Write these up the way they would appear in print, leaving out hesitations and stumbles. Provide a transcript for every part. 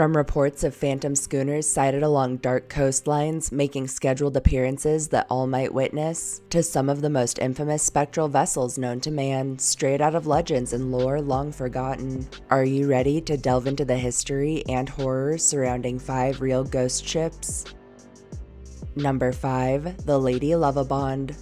from reports of phantom schooners sighted along dark coastlines making scheduled appearances that all might witness, to some of the most infamous spectral vessels known to man, straight out of legends and lore long forgotten. Are you ready to delve into the history and horror surrounding 5 real ghost ships? Number 5. The Lady Lovibond.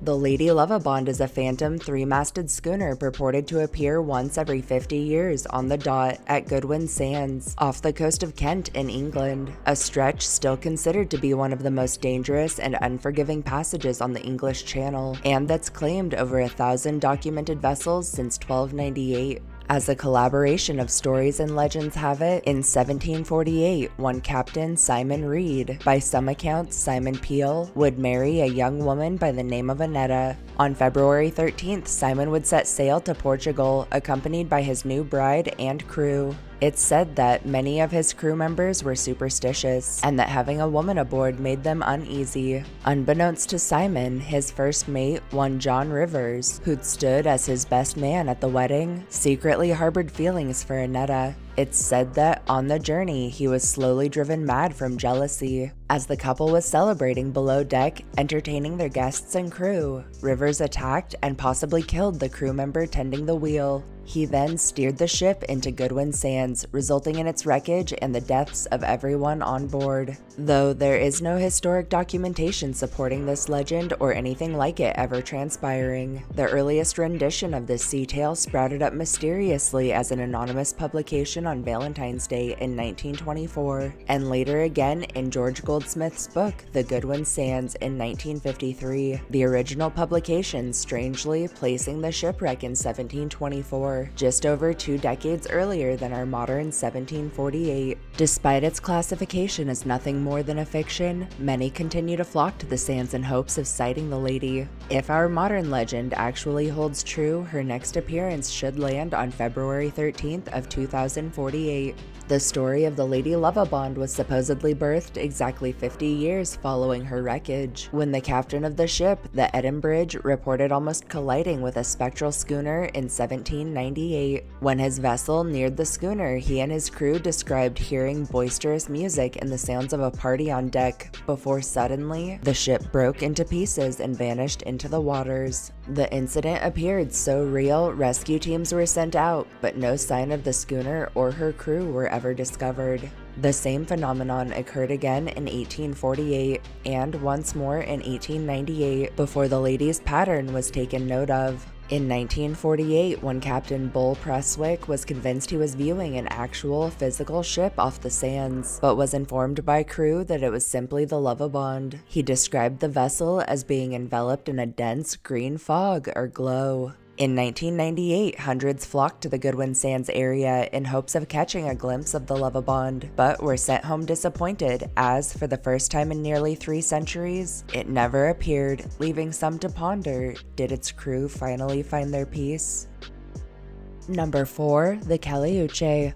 The Lady Lovibond is a phantom three-masted schooner purported to appear once every 50 years on the dot at Goodwin Sands, off the coast of Kent in England, a stretch still considered to be one of the most dangerous and unforgiving passages on the English Channel, and that's claimed over 1,000 documented vessels since 1298. As a collaboration of stories and legends have it, in 1748, one captain, Simon Reed, by some accounts Simon Peel, would marry a young woman by the name of Annetta. On February 13th, Simon would set sail to Portugal, accompanied by his new bride and crew. It's said that many of his crew members were superstitious, and that having a woman aboard made them uneasy. Unbeknownst to Simon, his first mate, one John Rivers, who'd stood as his best man at the wedding, secretly harbored feelings for Annetta. It's said that, on the journey, he was slowly driven mad from jealousy. As the couple was celebrating below deck, entertaining their guests and crew, Rivers attacked and possibly killed the crew member tending the wheel. He then steered the ship into Goodwin Sands, resulting in its wreckage and the deaths of everyone on board. Though there is no historic documentation supporting this legend or anything like it ever transpiring, the earliest rendition of this sea tale sprouted up mysteriously as an anonymous publication on Valentine's Day in 1924, and later again in George Goldsmith's book, The Goodwin Sands, in 1953, the original publication strangely placing the shipwreck in 1724, just over 2 decades earlier than our modern 1748. Despite its classification as nothing more than a fiction, many continue to flock to the sands in hopes of sighting the lady. If our modern legend actually holds true, her next appearance should land on February 13th of 2048. The story of the Lady Lovibond was supposedly birthed exactly 50 years following her wreckage, when the captain of the ship, the Edinbridge, reported almost colliding with a spectral schooner in 1798. When his vessel neared the schooner, he and his crew described hearing boisterous music and the sounds of a party on deck, before suddenly, the ship broke into pieces and vanished into the waters. The incident appeared so real, rescue teams were sent out, but no sign of the schooner or her crew were ever discovered. The same phenomenon occurred again in 1848, and once more in 1898, before the lady's pattern was taken note of. In 1948, when Captain Bull Preswick was convinced he was viewing an actual, physical ship off the sands, but was informed by crew that it was simply the Lovibond. He described the vessel as being enveloped in a dense green fog or glow. In 1998, hundreds flocked to the Goodwin Sands area in hopes of catching a glimpse of the Lovibond, but were sent home disappointed as, for the first time in nearly 3 centuries, it never appeared, leaving some to ponder, did its crew finally find their peace? Number 4. The Caleuche.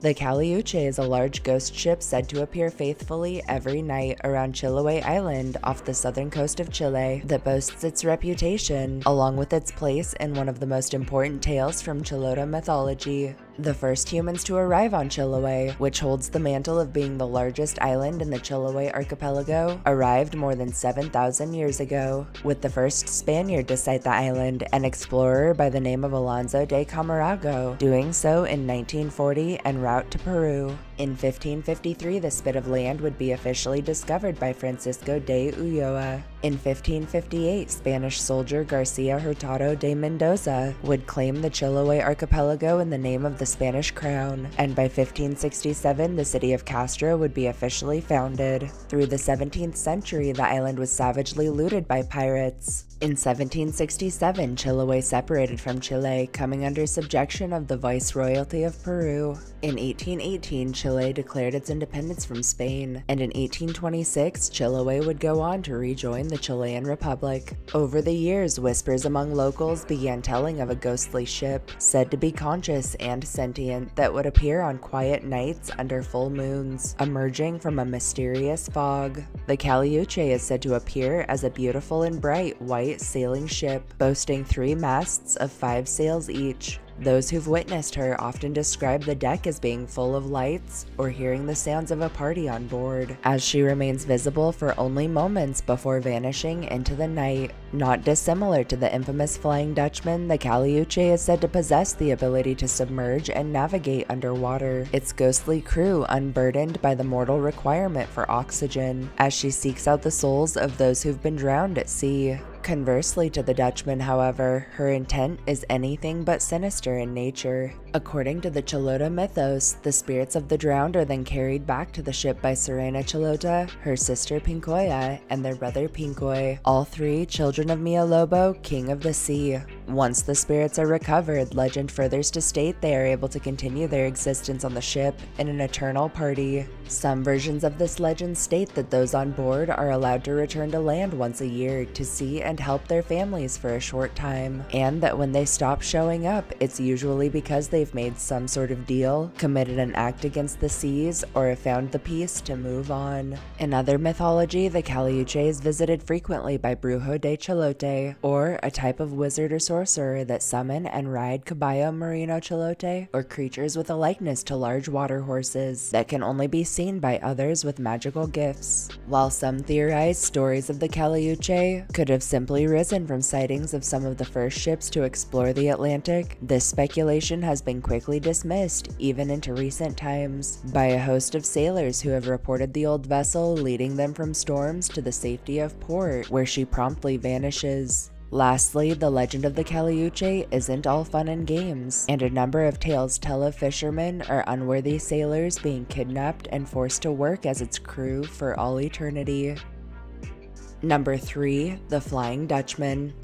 The Caleuche is a large ghost ship said to appear faithfully every night around Chiloé Island off the southern coast of Chile that boasts its reputation, along with its place in one of the most important tales from Chilota mythology. The first humans to arrive on Chiloé, which holds the mantle of being the largest island in the Chiloé archipelago, arrived more than 7,000 years ago, with the first Spaniard to sight the island, an explorer by the name of Alonso de Camarago, doing so in 1940 en route to Peru. In 1553, the spit of land would be officially discovered by Francisco de Ulloa. In 1558, Spanish soldier Garcia Hurtado de Mendoza would claim the Chiloé archipelago in the name of the Spanish crown, and by 1567, the city of Castro would be officially founded. Through the 17th century, the island was savagely looted by pirates. In 1767, Chiloé separated from Chile, coming under subjection of the Viceroyalty of Peru. In 1818, Chile declared its independence from Spain, and in 1826, Chiloé would go on to rejoin the Chilean Republic. Over the years, whispers among locals began telling of a ghostly ship, said to be conscious and sentient, that would appear on quiet nights under full moons, emerging from a mysterious fog. The Caleuche is said to appear as a beautiful and bright white sailing ship, boasting 3 masts of 5 sails each. Those who've witnessed her often describe the deck as being full of lights or hearing the sounds of a party on board, as she remains visible for only moments before vanishing into the night. Not dissimilar to the infamous Flying Dutchman, the Caleuche is said to possess the ability to submerge and navigate underwater, its ghostly crew unburdened by the mortal requirement for oxygen, as she seeks out the souls of those who've been drowned at sea. Conversely to the Dutchman, however, her intent is anything but sinister in nature. According to the Chilota mythos, the spirits of the drowned are then carried back to the ship by Serena Chilota, her sister Pinkoya, and their brother Pinkoy, all three children of Mia Lobo, King of the Sea. Once the spirits are recovered, legend furthers to state they are able to continue their existence on the ship in an eternal party. Some versions of this legend state that those on board are allowed to return to land once a year to see and help their families for a short time, and that when they stop showing up, it's usually because they've made some sort of deal, committed an act against the seas, or have found the peace to move on. In other mythology, the Caleuche is visited frequently by Brujo de Chalote, or a type of wizard or sorcerer that summon and ride Caballo Marino Chilote, or creatures with a likeness to large water horses that can only be seen by others with magical gifts. While some theorize stories of the Caleuche could have simply risen from sightings of some of the first ships to explore the Atlantic, this speculation has been quickly dismissed, even into recent times, by a host of sailors who have reported the old vessel leading them from storms to the safety of port, where she promptly vanishes. Lastly, the legend of the Caleuche isn't all fun and games, and a number of tales tell of fishermen or unworthy sailors being kidnapped and forced to work as its crew for all eternity. Number 3. The Flying Dutchman.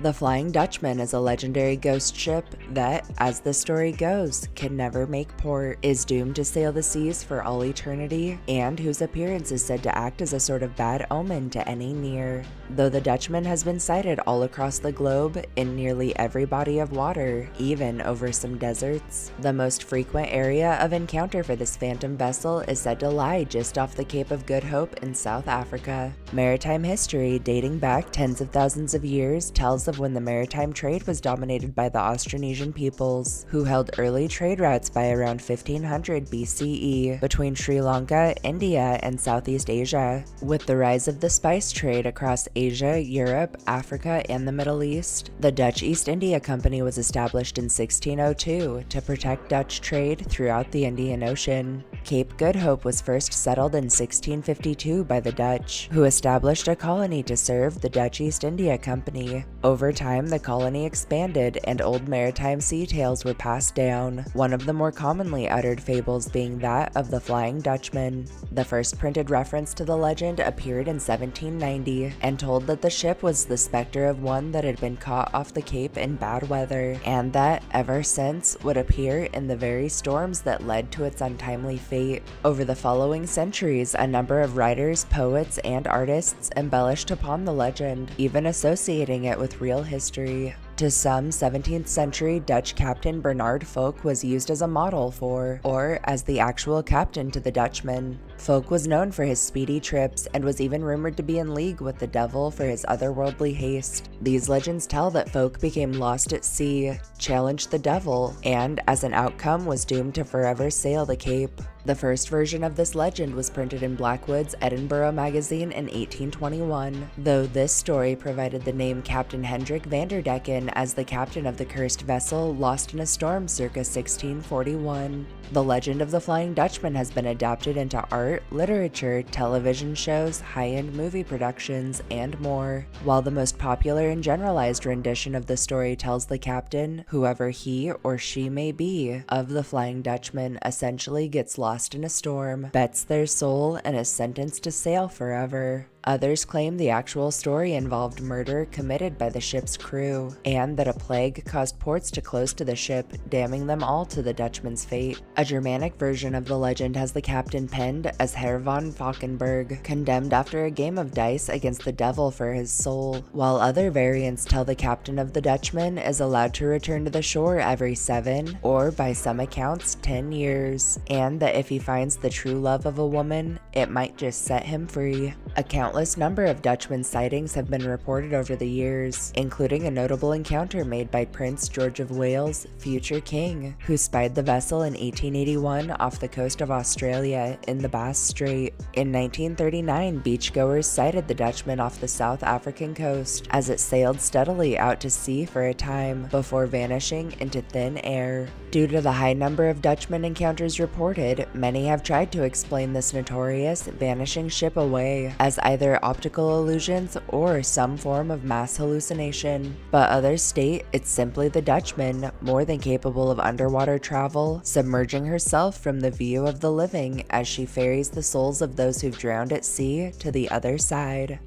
The Flying Dutchman is a legendary ghost ship that, as the story goes, can never make port, is doomed to sail the seas for all eternity, and whose appearance is said to act as a sort of bad omen to any near. Though the Dutchman has been sighted all across the globe in nearly every body of water, even over some deserts, the most frequent area of encounter for this phantom vessel is said to lie just off the Cape of Good Hope in South Africa. Maritime history dating back tens of thousands of years tells of when the maritime trade was dominated by the Austronesian peoples, who held early trade routes by around 1500 BCE between Sri Lanka, India, and Southeast Asia. With the rise of the spice trade across Asia, Europe, Africa, and the Middle East, the Dutch East India Company was established in 1602 to protect Dutch trade throughout the Indian Ocean. Cape Good Hope was first settled in 1652 by the Dutch, who established a colony to serve the Dutch East India Company. Over time, the colony expanded and old maritime sea tales were passed down, one of the more commonly uttered fables being that of the Flying Dutchman. The first printed reference to the legend appeared in 1790 and told that the ship was the specter of one that had been caught off the Cape in bad weather, and that, ever since, would appear in the very storms that led to its untimely fate. Over the following centuries, a number of writers, poets, and artists embellished upon the legend, even associating it with real history. To some, 17th century Dutch captain Bernard Fokke was used as a model for, or as the actual captain to the Dutchman. Fokke was known for his speedy trips and was even rumored to be in league with the devil for his otherworldly haste. These legends tell that Fokke became lost at sea, challenged the devil, and, as an outcome, was doomed to forever sail the Cape. The first version of this legend was printed in Blackwood's Edinburgh magazine in 1821, though this story provided the name Captain Hendrik Vanderdecken as the captain of the cursed vessel lost in a storm circa 1641. The legend of the Flying Dutchman has been adapted into art, literature, television shows, high-end movie productions, and more. While the most popular and generalized rendition of the story tells the captain, whoever he or she may be, of the Flying Dutchman essentially gets lost in a storm, bets their soul, and is sentenced to sail forever. Others claim the actual story involved murder committed by the ship's crew, and that a plague caused ports to close to the ship, damning them all to the Dutchman's fate. A Germanic version of the legend has the captain penned as Herr von Falkenberg, condemned after a game of dice against the devil for his soul, while other variants tell the captain of the Dutchman is allowed to return to the shore every 7, or by some accounts 10 years, and that if he finds the true love of a woman, it might just set him free. Account countless number of Dutchman sightings have been reported over the years, including a notable encounter made by Prince George of Wales, future king, who spied the vessel in 1881 off the coast of Australia in the Bass Strait. In 1939, beachgoers sighted the Dutchman off the South African coast as it sailed steadily out to sea for a time before vanishing into thin air. Due to the high number of Dutchman encounters reported, many have tried to explain this notorious vanishing ship away as either optical illusions or some form of mass hallucination, but others state it's simply the Dutchman, more than capable of underwater travel, submerging herself from the view of the living as she ferries the souls of those who've drowned at sea to the other side.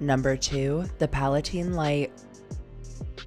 Number 2. The Palatine Light.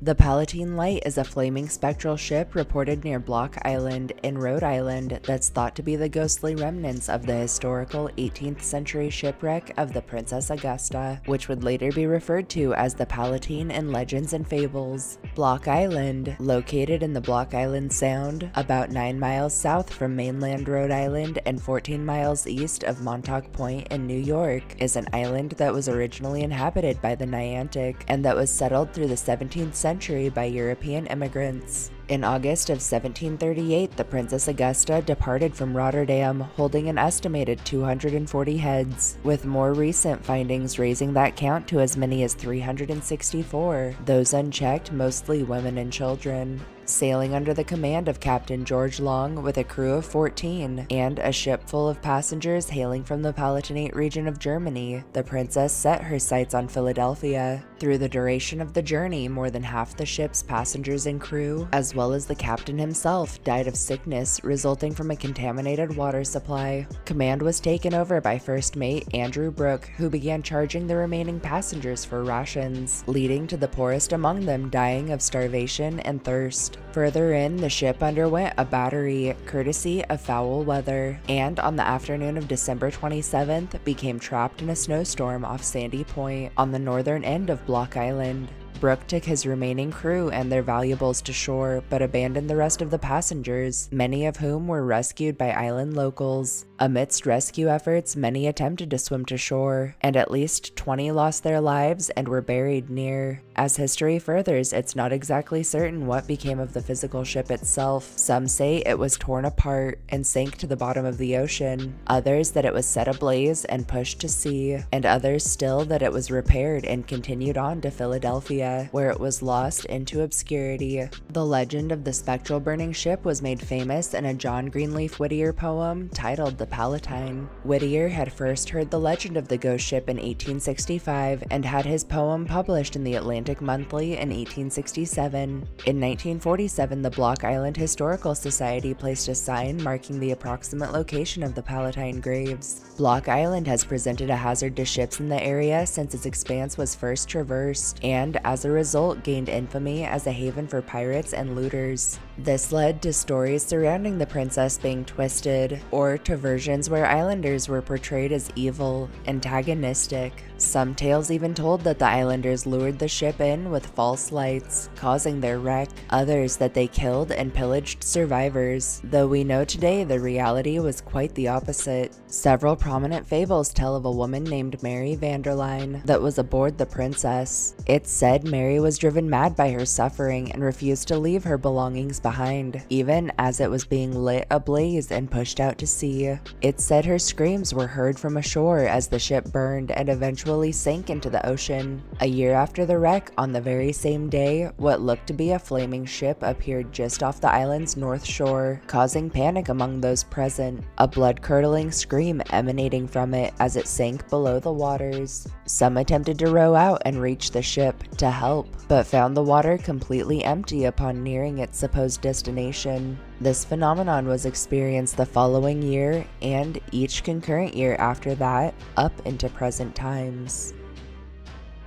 The Palatine Light is a flaming spectral ship reported near Block Island in Rhode Island that's thought to be the ghostly remnants of the historical 18th century shipwreck of the Princess Augusta, which would later be referred to as the Palatine in legends and fables. Block Island, located in the Block Island Sound, about 9 miles south from mainland Rhode Island and 14 miles east of Montauk Point in New York, is an island that was originally inhabited by the Niantic and that was settled through the 17th century by European immigrants. In August of 1738, the Princess Augusta departed from Rotterdam holding an estimated 240 heads, with more recent findings raising that count to as many as 364, those unchecked mostly women and children. Sailing under the command of Captain George Long with a crew of 14 and a ship full of passengers hailing from the Palatinate region of Germany, the Princess set her sights on Philadelphia. Through the duration of the journey, more than half the ship's passengers and crew, as well as the captain himself, died of sickness resulting from a contaminated water supply. Command was taken over by first mate Andrew Brooke, who began charging the remaining passengers for rations, leading to the poorest among them dying of starvation and thirst. Further in, the ship underwent a battery, courtesy of foul weather, and on the afternoon of December 27th, became trapped in a snowstorm off Sandy Point, on the northern end of Block Island. Brooke took his remaining crew and their valuables to shore, but abandoned the rest of the passengers, many of whom were rescued by island locals. Amidst rescue efforts, many attempted to swim to shore, and at least 20 lost their lives and were buried near. As history furthers, it's not exactly certain what became of the physical ship itself. Some say it was torn apart and sank to the bottom of the ocean, others that it was set ablaze and pushed to sea, and others still that it was repaired and continued on to Philadelphia, where it was lost into obscurity. The legend of the spectral burning ship was made famous in a John Greenleaf Whittier poem titled The Palatine. Whittier had first heard the legend of the ghost ship in 1865 and had his poem published in the Atlantic Monthly in 1867. In 1947, the Block Island Historical Society placed a sign marking the approximate location of the Palatine graves. Block Island has presented a hazard to ships in the area since its expanse was first traversed, and as a result gained infamy as a haven for pirates and looters. This led to stories surrounding the princess being twisted, or to versions where islanders were portrayed as evil, antagonistic. Some tales even told that the islanders lured the ship in with false lights, causing their wreck, others that they killed and pillaged survivors, though we know today the reality was quite the opposite. Several prominent fables tell of a woman named Mary Vanderline that was aboard the Princess. It's said Mary was driven mad by her suffering and refused to leave her belongings behind, even as it was being lit ablaze and pushed out to sea. It's said her screams were heard from ashore as the ship burned and eventually sank into the ocean. A year after the wreck, on the very same day, what looked to be a flaming ship appeared just off the island's north shore, causing panic among those present, a blood-curdling scream emanating from it as it sank below the waters. Some attempted to row out and reach the ship to help, but found the water completely empty upon nearing its supposed destination. This phenomenon was experienced the following year, and each concurrent year after that, up into present times.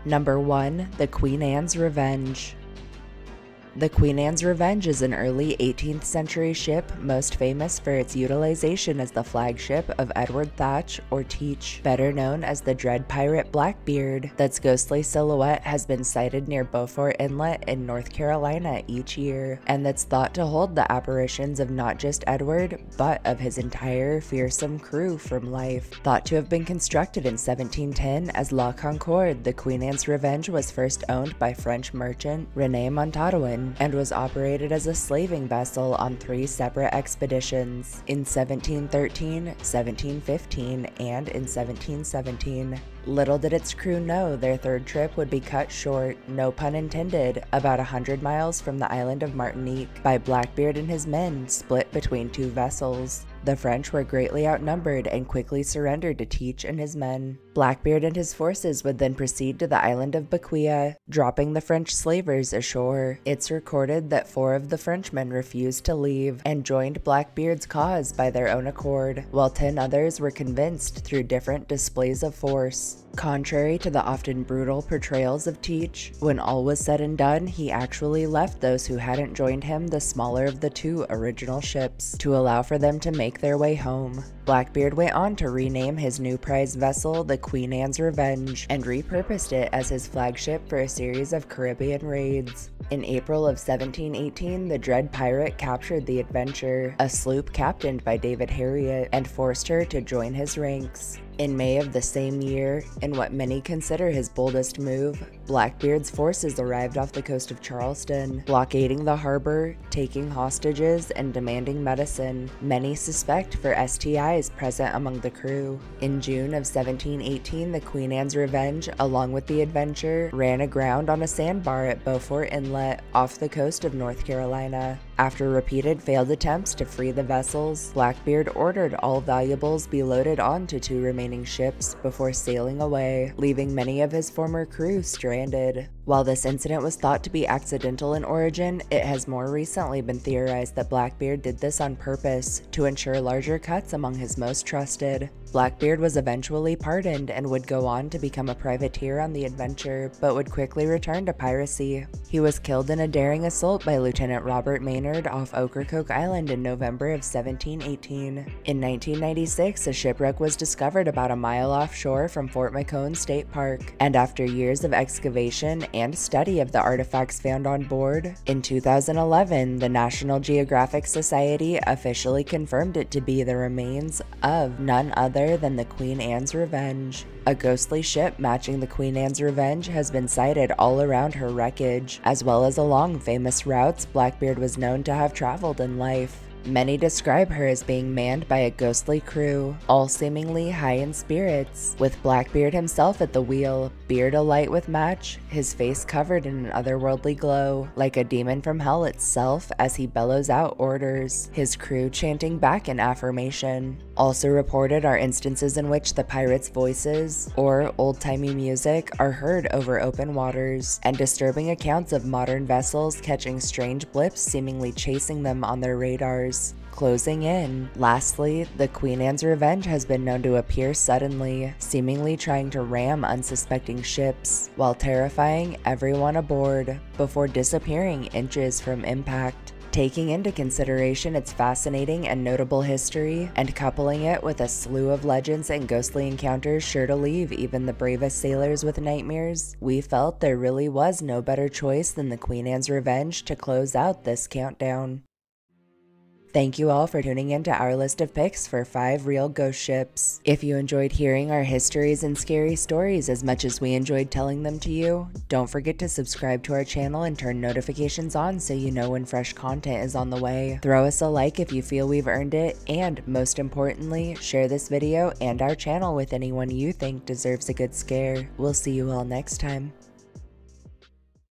Number 1. The Queen Anne's Revenge. The Queen Anne's Revenge is an early 18th century ship most famous for its utilization as the flagship of Edward Teach, or Teach, better known as the dread pirate Blackbeard. Its ghostly silhouette has been sighted near Beaufort Inlet in North Carolina each year, and that's thought to hold the apparitions of not just Edward, but of his entire fearsome crew from life. Thought to have been constructed in 1710 as La Concorde, the Queen Anne's Revenge was first owned by French merchant René Montaudoin, and was operated as a slaving vessel on three separate expeditions in 1713, 1715, and in 1717. Little did its crew know their third trip would be cut short, no pun intended, about 100 miles from the island of Martinique by Blackbeard and his men split between two vessels. The French were greatly outnumbered and quickly surrendered to Teach and his men. Blackbeard and his forces would then proceed to the island of Baquia, dropping the French slavers ashore. It's recorded that 4 of the Frenchmen refused to leave and joined Blackbeard's cause by their own accord, while 10 others were convinced through different displays of force. Contrary to the often brutal portrayals of Teach, when all was said and done, he actually left those who hadn't joined him the smaller of the two original ships, to allow for them to make their way home. Blackbeard went on to rename his new prize vessel the Queen Anne's Revenge, and repurposed it as his flagship for a series of Caribbean raids. In April of 1718, the dread pirate captured the Adventure, a sloop captained by David Harriot, and forced her to join his ranks. In May of the same year, in what many consider his boldest move, Blackbeard's forces arrived off the coast of Charleston, blockading the harbor, taking hostages, and demanding medicine, many suspect for STIs present among the crew. In June of 1718, the Queen Anne's Revenge, along with the Adventure, ran aground on a sandbar at Beaufort Inlet off the coast of North Carolina. After repeated failed attempts to free the vessels, Blackbeard ordered all valuables be loaded onto 2 remaining ships before sailing away, leaving many of his former crew stranded. While this incident was thought to be accidental in origin, it has more recently been theorized that Blackbeard did this on purpose to ensure larger cuts among his most trusted. Blackbeard was eventually pardoned and would go on to become a privateer on the Adventure, but would quickly return to piracy. He was killed in a daring assault by Lieutenant Robert Maynard off Ocracoke Island in November of 1718. In 1996, a shipwreck was discovered about a mile offshore from Fort McCone State Park, and after years of excavation and study of the artifacts found on board, in 2011, the National Geographic Society officially confirmed it to be the remains of none other than the Queen Anne's Revenge. A ghostly ship matching the Queen Anne's Revenge has been sighted all around her wreckage, as well as along famous routes Blackbeard was known to have traveled in life. Many describe her as being manned by a ghostly crew, all seemingly high in spirits, with Blackbeard himself at the wheel, beard alight with match, his face covered in an otherworldly glow, like a demon from hell itself as he bellows out orders, his crew chanting back in affirmation. Also reported are instances in which the pirates' voices, or old-timey music, are heard over open waters, and disturbing accounts of modern vessels catching strange blips seemingly chasing them on their radars, closing in. Lastly, the Queen Anne's Revenge has been known to appear suddenly, seemingly trying to ram unsuspecting ships, while terrifying everyone aboard, before disappearing inches from impact. Taking into consideration its fascinating and notable history, and coupling it with a slew of legends and ghostly encounters sure to leave even the bravest sailors with nightmares, we felt there really was no better choice than the Queen Anne's Revenge to close out this countdown. Thank you all for tuning in to our list of picks for 5 real ghost ships. If you enjoyed hearing our histories and scary stories as much as we enjoyed telling them to you, don't forget to subscribe to our channel and turn notifications on so you know when fresh content is on the way. Throw us a like if you feel we've earned it, and most importantly, share this video and our channel with anyone you think deserves a good scare. We'll see you all next time.